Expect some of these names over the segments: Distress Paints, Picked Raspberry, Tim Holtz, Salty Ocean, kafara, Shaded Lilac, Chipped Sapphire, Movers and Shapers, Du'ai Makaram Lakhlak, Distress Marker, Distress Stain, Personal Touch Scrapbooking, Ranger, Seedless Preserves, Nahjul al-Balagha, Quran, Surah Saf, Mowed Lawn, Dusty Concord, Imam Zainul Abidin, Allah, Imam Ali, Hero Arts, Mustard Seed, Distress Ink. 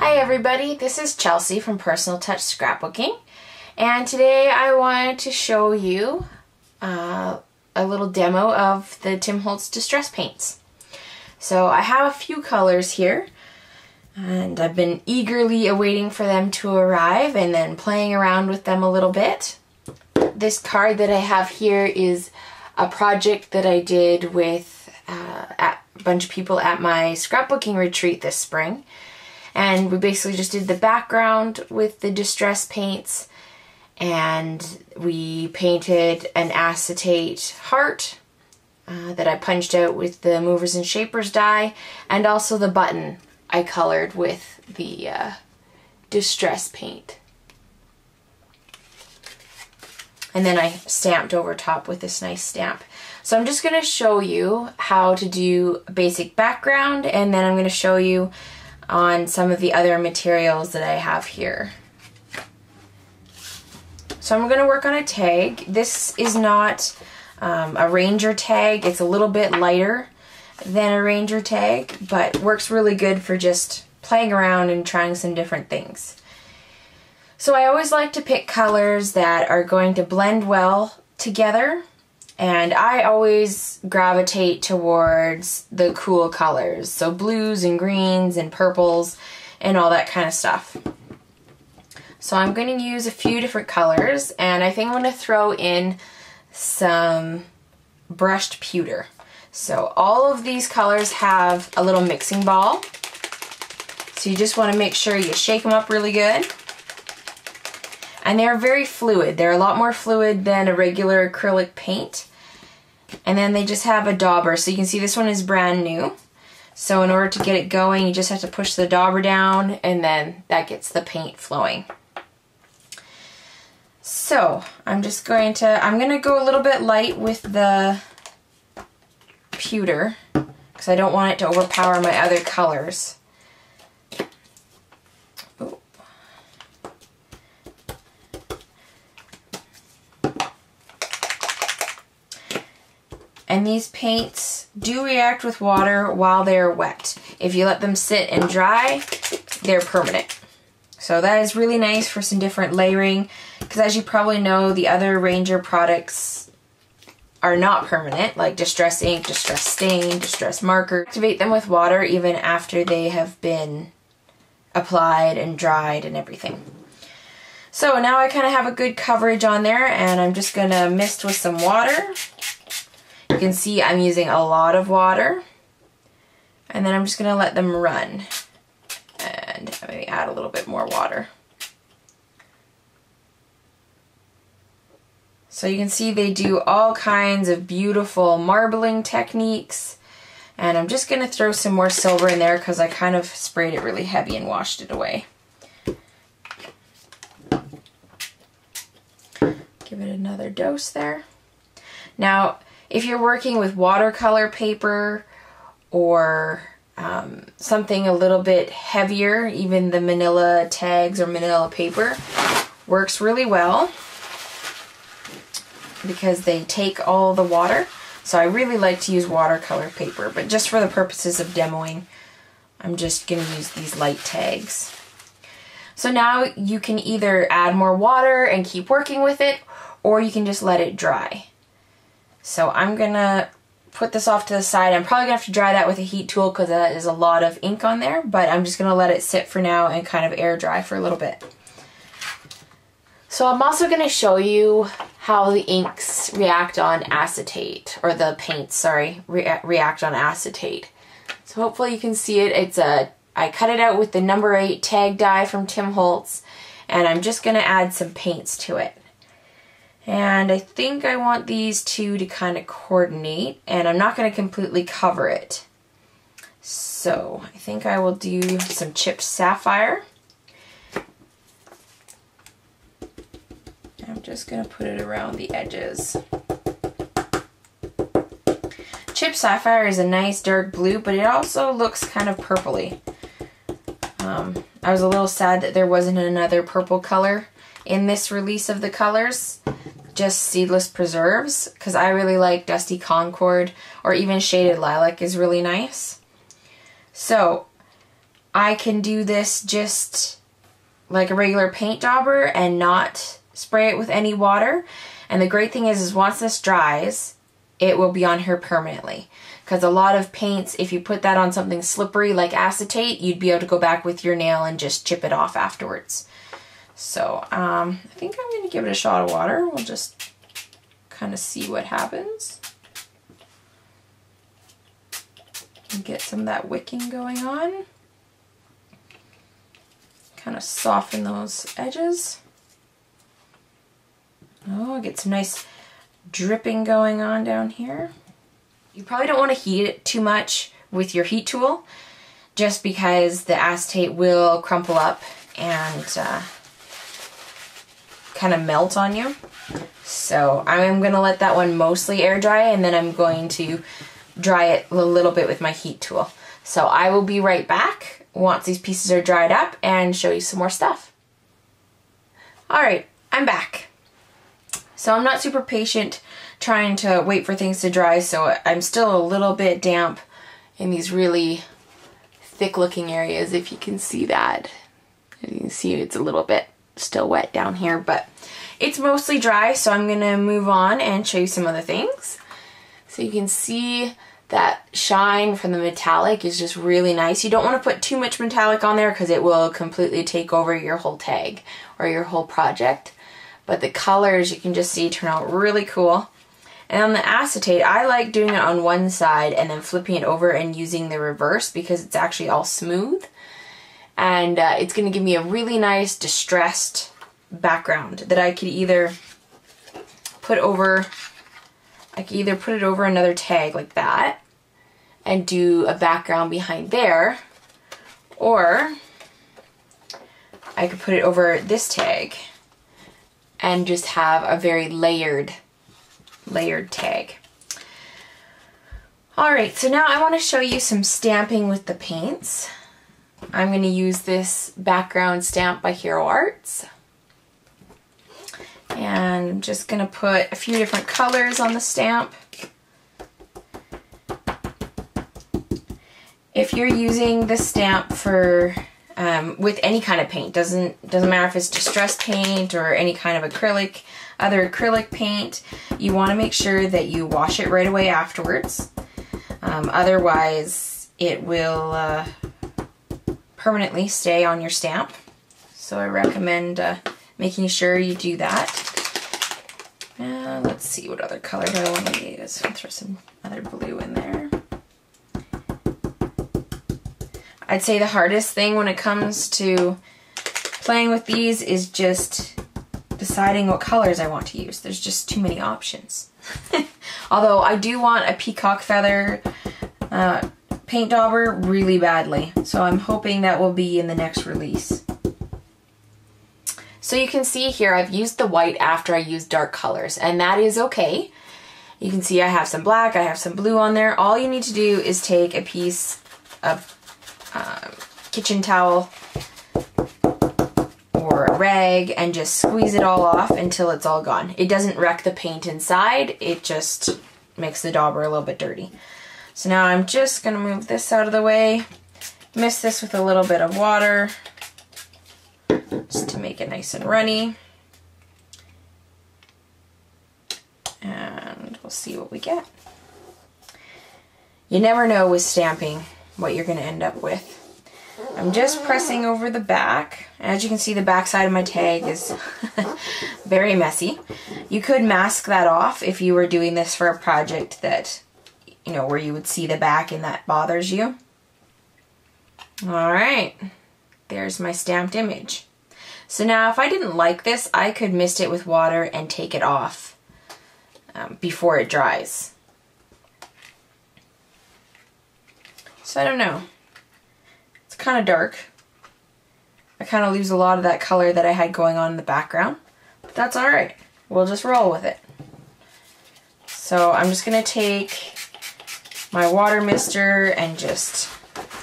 Hi everybody, this is Chelsea from Personal Touch Scrapbooking, and today I wanted to show you a little demo of the Tim Holtz Distress Paints. So I have a few colors here, and I've been eagerly awaiting for them to arrive and then playing around with them a little bit. This card that I have here is a project that I did with a bunch of people at my scrapbooking retreat this spring. And we basically just did the background with the distress paints, and we painted an acetate heart that I punched out with the Movers and Shapers die, and also the button I colored with the distress paint. And then I stamped over top with this nice stamp. So I'm just going to show you how to do a basic background, and then I'm going to show you on some of the other materials that I have here. So I'm going to work on a tag. This is not a Ranger tag. It's a little bit lighter than a Ranger tag, but works really good for just playing around and trying some different things. So I always like to pick colors that are going to blend well together, and I always gravitate towards the cool colors, so blues and greens and purples and all that kind of stuff. So I'm going to use a few different colors, and I think I'm going to throw in some brushed pewter. So all of these colors have a little mixing ball, so you just want to make sure you shake them up really good. And they're very fluid. They're a lot more fluid than a regular acrylic paint. And then they just have a dauber. So you can see this one is brand new. So in order to get it going, you just have to push the dauber down, and then that gets the paint flowing. So I'm going to go a little bit light with the pewter, because I don't want it to overpower my other colors. And these paints do react with water while they're wet. If you let them sit and dry, they're permanent. So that is really nice for some different layering, because as you probably know, the other Ranger products are not permanent, like Distress Ink, Distress Stain, Distress Marker. Activate them with water even after they have been applied and dried and everything. So now I kind of have a good coverage on there, and I'm just going to mist with some water. You can see I'm using a lot of water, and then I'm just going to let them run, and maybe add a little bit more water. So you can see they do all kinds of beautiful marbling techniques, and I'm just going to throw some more silver in there because I kind of sprayed it really heavy and washed it away. Give it another dose there. Now, if you're working with watercolor paper or something a little bit heavier, even the manila tags or manila paper works really well because they take all the water. So I really like to use watercolor paper, but just for the purposes of demoing, I'm just going to use these light tags. So now you can either add more water and keep working with it, or you can just let it dry. So I'm going to put this off to the side. I'm probably going to have to dry that with a heat tool because that is a lot of ink on there, but I'm just going to let it sit for now and kind of air dry for a little bit. So I'm also going to show you how the inks react on acetate, or the paints, sorry, react on acetate. So hopefully you can see it. I cut it out with the number 8 tag die from Tim Holtz, and I'm just going to add some paints to it. And I think I want these two to kind of coordinate, and I'm not going to completely cover it. So I think I will do some Chipped Sapphire. I'm just going to put it around the edges. Chipped Sapphire is a nice dark blue, but it also looks kind of purpley. I was a little sad that there wasn't another purple color in this release of the colors. Just Seedless Preserves, because I really like Dusty Concord, or even Shaded Lilac is really nice. So I can do this just like a regular paint dauber and not spray it with any water. And the great thing is once this dries, it will be on here permanently. Because a lot of paints, if you put that on something slippery like acetate, you'd be able to go back with your nail and just chip it off afterwards. So I think I'm going to give it a shot of water. We'll just kind of see what happens. And get some of that wicking going on. Kind of soften those edges. Oh, get some nice dripping going on down here. You probably don't want to heat it too much with your heat tool, just because the acetate will crumple up and kind of melt on you. So I'm going to let that one mostly air dry, and then I'm going to dry it a little bit with my heat tool. So I will be right back once these pieces are dried up and show you some more stuff. Alright, I'm back. So I'm not super patient trying to wait for things to dry, so I'm still a little bit damp in these really thick looking areas, if you can see that. You can see it's a little bit still wet down here, but it's mostly dry, so I'm going to move on and show you some other things. So you can see that shine from the metallic is just really nice. You don't want to put too much metallic on there because it will completely take over your whole tag or your whole project. But the colors you can just see turn out really cool. And on the acetate, I like doing it on one side and then flipping it over and using the reverse because it's actually all smooth. And it's going to give me a really nice distressed background that I could either put over... I could either put it over another tag like that and do a background behind there, or I could put it over this tag and just have a very layered tag. Alright, so now I want to show you some stamping with the paints. I'm going to use this background stamp by Hero Arts. And I'm just going to put a few different colors on the stamp. If you're using this stamp for with any kind of paint, doesn't matter if it's distress paint or any kind of acrylic, other acrylic paint, you want to make sure that you wash it right away afterwards. Otherwise, it will permanently stay on your stamp. So I recommend making sure you do that. Let's see what other color I want to use. I'll throw some other blue in there. I'd say the hardest thing when it comes to playing with these is just deciding what colors I want to use. There's just too many options. Although I do want a peacock feather paint dauber really badly, so I'm hoping that will be in the next release. So you can see here I've used the white after I used dark colors, and that is okay. You can see I have some black, I have some blue on there. All you need to do is take a piece of kitchen towel or a rag and just squeeze it all off until it's all gone. It doesn't wreck the paint inside, it just makes the dauber a little bit dirty. So now I'm just going to move this out of the way, mist this with a little bit of water, just to make it nice and runny, and we'll see what we get. You never know with stamping what you're going to end up with. I'm just pressing over the back. As you can see, the back side of my tag is very messy. You could mask that off if you were doing this for a project that, you know, where you would see the back and that bothers you. Alright. There's my stamped image. So now if I didn't like this, I could mist it with water and take it off before it dries. So I don't know. It's kind of dark. I kind of lose a lot of that color that I had going on in the background. But that's alright. We'll just roll with it. So I'm just going to take my water mister and just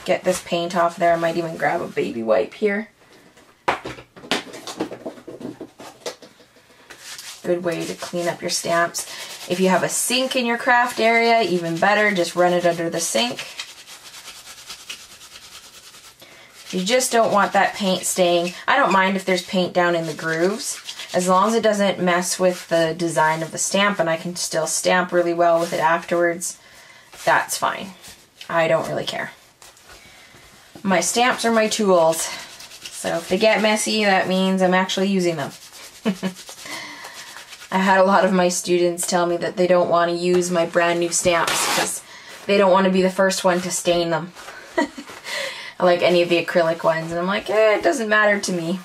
get this paint off there. I might even grab a baby wipe here. Good way to clean up your stamps. If you have a sink in your craft area, even better, just run it under the sink. You just don't want that paint staying. I don't mind if there's paint down in the grooves, as long as it doesn't mess with the design of the stamp and I can still stamp really well with it afterwards. That's fine. I don't really care. My stamps are my tools, so if they get messy, that means I'm actually using them. I had a lot of my students tell me that they don't want to use my brand new stamps because they don't want to be the first one to stain them. Like any of the acrylic ones, and I'm like, eh, it doesn't matter to me.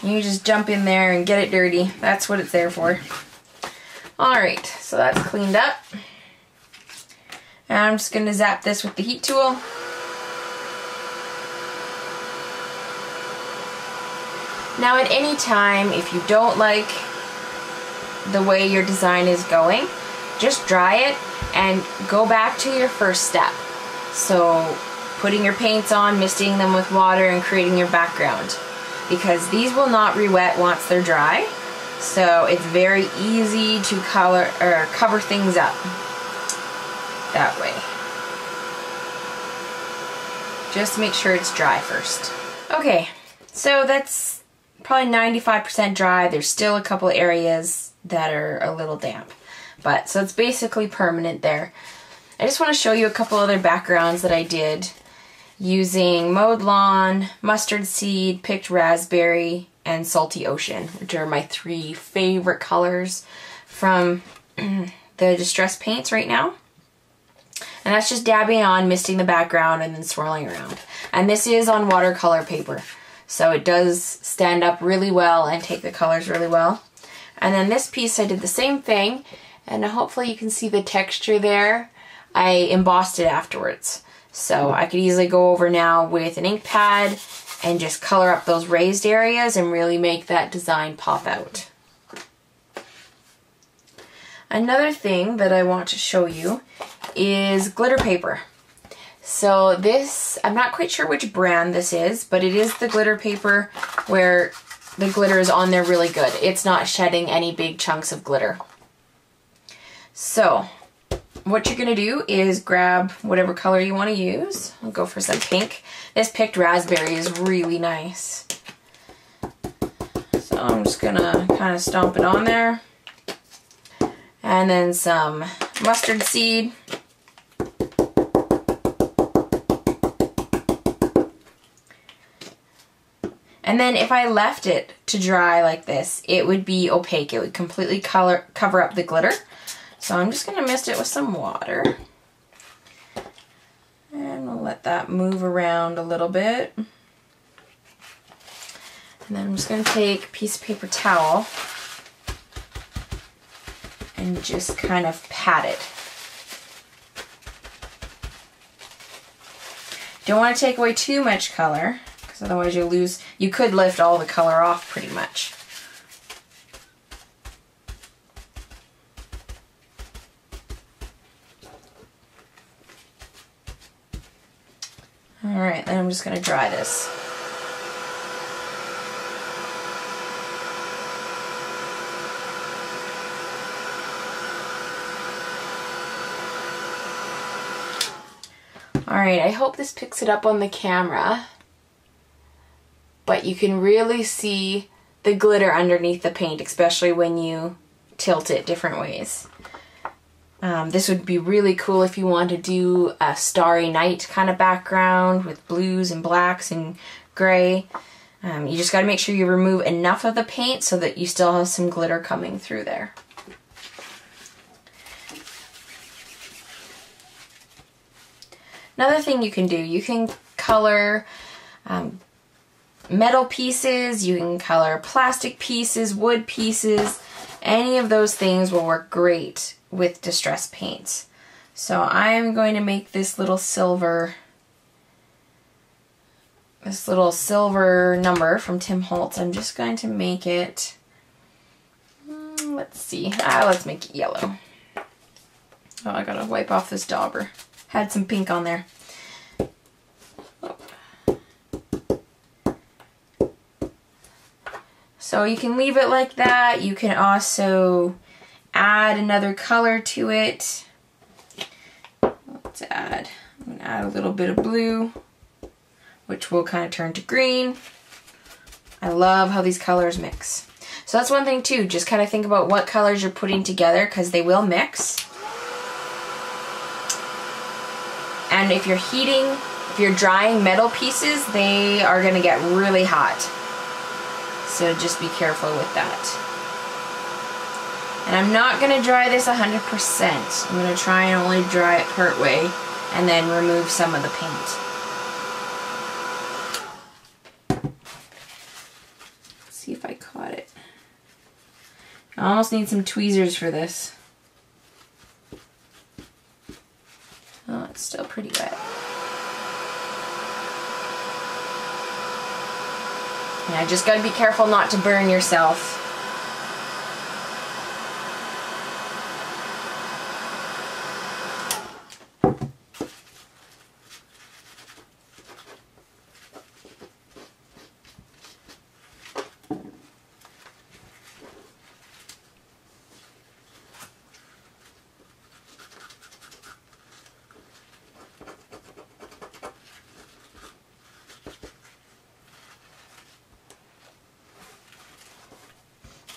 You just jump in there and get it dirty. That's what it's there for. Alright, so that's cleaned up. And I'm just going to zap this with the heat tool. Now at any time, if you don't like the way your design is going, just dry it and go back to your first step. So putting your paints on, misting them with water, and creating your background, because these will not re-wet once they're dry, so it's very easy to color or cover things up that way. Just make sure it's dry first. Okay, so that's probably 95% dry. There's still a couple areas that are a little damp, but so it's basically permanent there. I just want to show you a couple other backgrounds that I did using Mowed Lawn, Mustard Seed, Picked Raspberry, and Salty Ocean, which are my three favorite colors from the Distress Paints right now. And that's just dabbing on, misting the background, and then swirling around. And this is on watercolor paper, so it does stand up really well and take the colors really well. And then this piece I did the same thing, and hopefully you can see the texture there. I embossed it afterwards, so I could easily go over now with an ink pad and just color up those raised areas and really make that design pop out. Another thing that I want to show you is glitter paper. So this, I'm not quite sure which brand this is, but it is the glitter paper where the glitter is on there really good. It's not shedding any big chunks of glitter. So what you're going to do is grab whatever color you want to use. I'll go for some pink. This Picked Raspberry is really nice. So I'm just going to kind of stomp it on there. And then some Mustard Seed. And then if I left it to dry like this, it would be opaque. It would completely cover up the glitter. So I'm just going to mist it with some water, and we'll let that move around a little bit. And then I'm just going to take a piece of paper towel and just kind of pat it. Don't want to take away too much color, because otherwise you'll lose, you could lift all the color off pretty much. Alright, then I'm just going to dry this. Alright, I hope this picks it up on the camera, but you can really see the glitter underneath the paint, especially when you tilt it different ways. This would be really cool if you want to do a Starry Night kind of background with blues and blacks and gray. You just got to make sure you remove enough of the paint so that you still have some glitter coming through there. Another thing you can do, you can color metal pieces, you can color plastic pieces, wood pieces. Any of those things will work great with Distress Paints. So I'm going to make this little silver number from Tim Holtz. I'm just going to make it, let's see, let's make it yellow. Oh, I gotta wipe off this dauber. Had some pink on there. Oh. So you can leave it like that. You can also add another color to it. Let's add, I'm going to add a little bit of blue. which will kind of turn to green. I love how these colors mix. So that's one thing too, just kind of think about what colors you're putting together because they will mix. And if you're heating, if you're drying metal pieces, they are going to get really hot. So just be careful with that. And I'm not going to dry this 100%. I'm going to try and only dry it part way and then remove some of the paint. See if I caught it. I almost need some tweezers for this. Oh, it's still pretty wet. Yeah, just gotta be careful not to burn yourself.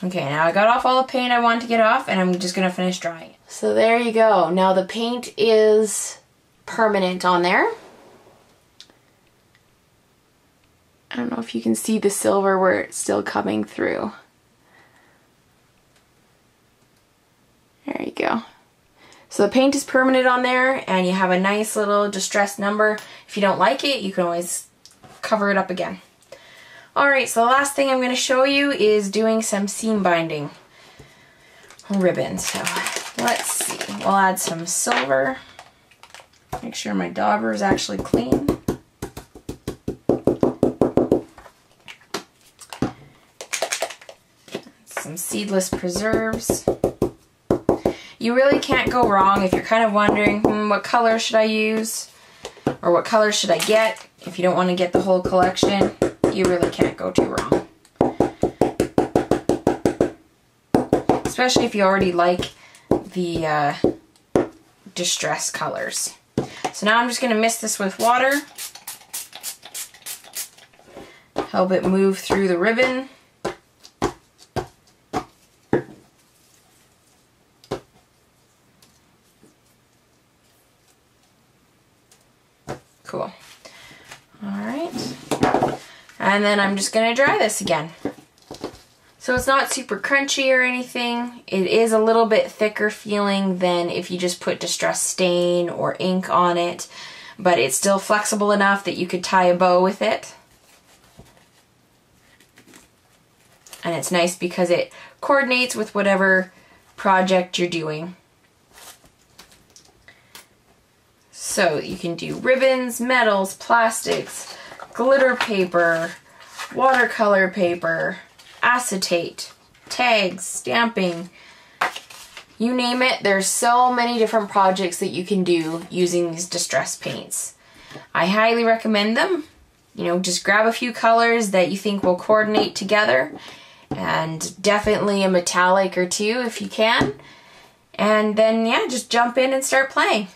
Okay, now I got off all the paint I wanted to get off, and I'm just going to finish drying it. So there you go. Now the paint is permanent on there. I don't know if you can see the silver where it's still coming through. There you go. So the paint is permanent on there, and you have a nice little distress number. If you don't like it, you can always cover it up again. Alright, so the last thing I'm going to show you is doing some seam binding ribbon. So let's see, we'll add some silver, make sure my dauber is actually clean. Some seedless preserves. You really can't go wrong if you're kind of wondering, what color should I use? Or what color should I get? If you don't want to get the whole collection, you really can't go too wrong. Especially if you already like the distress colors. So now I'm just going to mist this with water. Help it move through the ribbon. Cool. Alright. And then I'm just going to dry this again. So it's not super crunchy or anything. It is a little bit thicker feeling than if you just put Distress Stain or ink on it. But it's still flexible enough that you could tie a bow with it. And it's nice because it coordinates with whatever project you're doing. So you can do ribbons, metals, plastics, glitter paper, watercolor paper, acetate, tags, stamping, you name it. There's so many different projects that you can do using these distress paints. I highly recommend them. You know, just grab a few colors that you think will coordinate together, and definitely a metallic or two if you can. And then, yeah, just jump in and start playing.